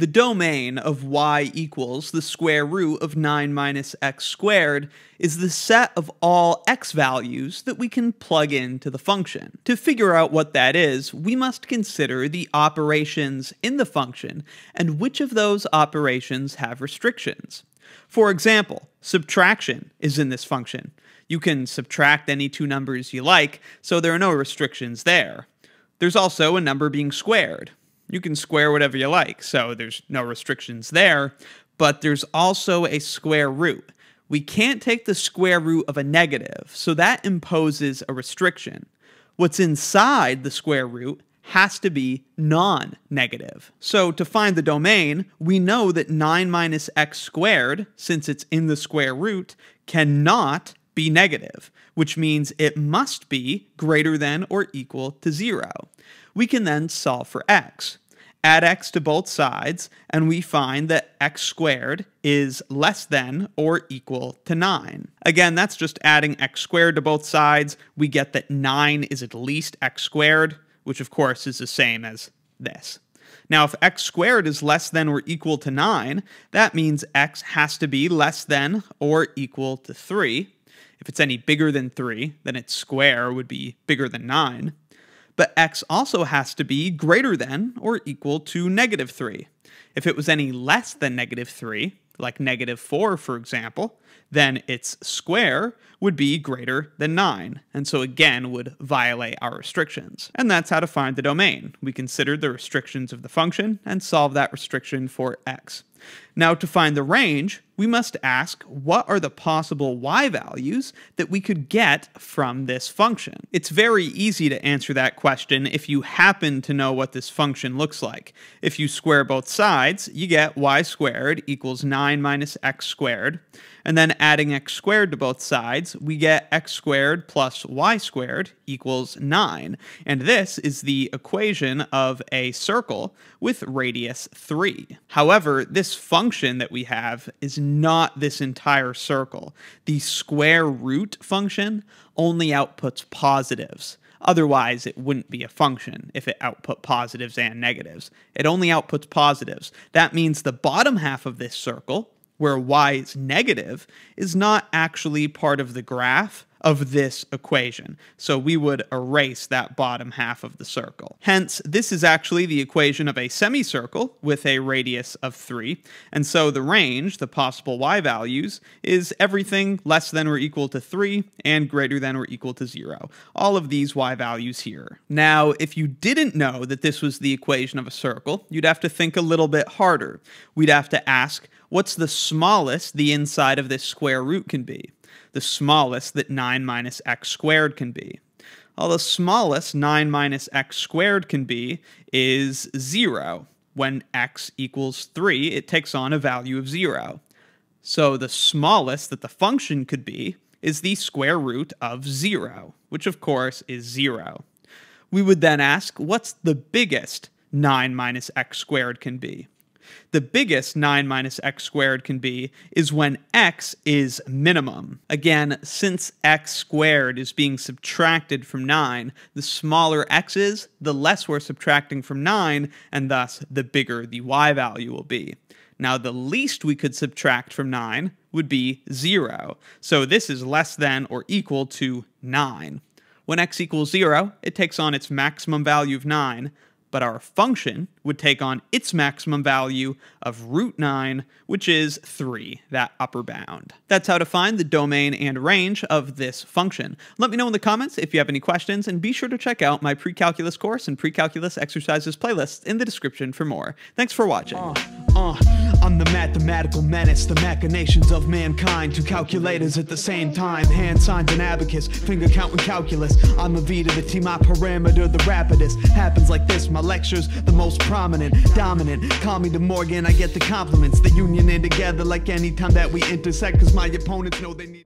the domain of y equals the square root of 9 minus x squared is the set of all x values that we can plug into the function. To figure out what that is, we must consider the operations in the function and which of those operations have restrictions. For example, subtraction is in this function. You can subtract any two numbers you like, so there are no restrictions there. There's also a number being squared. You can square whatever you like, so there's no restrictions there, but there's also a square root. We can't take the square root of a negative, so that imposes a restriction. What's inside the square root has to be non-negative. So to find the domain, we know that 9 minus x squared, since it's in the square root, cannot be negative, which means it must be greater than or equal to 0. We can then solve for x. Add x to both sides, and we find that x squared is less than or equal to 9. Again, that's just adding x squared to both sides. We get that 9 is at least x squared, which of course is the same as this. Now, if x squared is less than or equal to 9, that means x has to be less than or equal to 3. If it's any bigger than 3, then its square would be bigger than 9. But x also has to be greater than or equal to negative 3. If it was any less than negative 3, like negative 4, for example, then its square would be greater than 9, and so again would violate our restrictions. And that's how to find the domain. We consider the restrictions of the function and solve that restriction for x. Now, to find the range, we must ask what are the possible y values that we could get from this function. It's very easy to answer that question if you happen to know what this function looks like. If you square both sides, you get y squared equals 9 minus x squared, and then adding x squared to both sides, we get x squared plus y squared equals 9, and this is the equation of a circle with radius 3. However, this function that we have is not this entire circle. The square root function only outputs positives. Otherwise, it wouldn't be a function if it output positives and negatives. It only outputs positives. That means the bottom half of this circle, where y is negative, is not actually part of the graph of this equation. So we would erase that bottom half of the circle. Hence, this is actually the equation of a semicircle with a radius of 3. And so the range, the possible y values, is everything less than or equal to 3 and greater than or equal to 0. All of these y values here. Now, if you didn't know that this was the equation of a circle, you'd have to think a little bit harder. We'd have to ask, what's the smallest the inside of this square root can be? The smallest that 9 minus x squared can be. Well, the smallest 9 minus x squared can be is 0. When x equals 3, it takes on a value of 0. So the smallest that the function could be is the square root of 0, which of course is 0. We would then ask, what's the biggest 9 minus x squared can be? The biggest 9 minus x squared can be is when x is minimum. Again, since x squared is being subtracted from 9, the smaller x is, the less we're subtracting from 9, and thus the bigger the y value will be. Now, the least we could subtract from 9 would be 0, so this is less than or equal to 9. When x equals 0, it takes on its maximum value of 9, but our function would take on its maximum value of root 9, which is 3, that upper bound. That's how to find the domain and range of this function. Let me know in the comments if you have any questions, and be sure to check out my pre-calculus course and pre-calculus exercises playlists in the description for more. Thanks for watching. I'm the mathematical menace, the machinations of mankind. Two calculators at the same time, hand signs and abacus, finger count and calculus. I'm a V to the T, my parameter, the rapidest. Happens like this, my lectures, the most prominent, dominant. Call me De Morgan, I get the compliments. The union in together like any time that we intersect, cause my opponents know they need